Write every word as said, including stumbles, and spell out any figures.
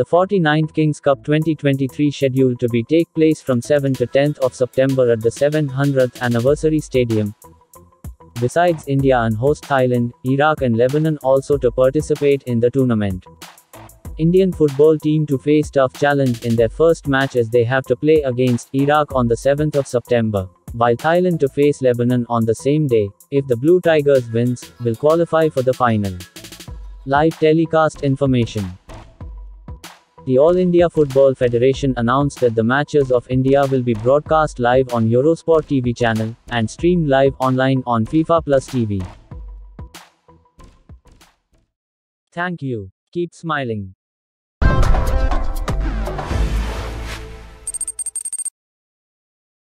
The forty-ninth King's Cup twenty twenty-three scheduled to be take place from seventh to tenth of September at the seven hundredth Anniversary Stadium. Besides India and host Thailand, Iraq and Lebanon also to participate in the tournament. Indian football team to face tough challenge in their first match as they have to play against Iraq on the seventh of September, while Thailand to face Lebanon on the same day. If the Blue Tigers wins, will qualify for the final. Live telecast information. The All India Football Federation announced that the matches of India will be broadcast live on Eurosport T V channel and streamed live online on FIFA Plus T V. Thank you. Keep smiling.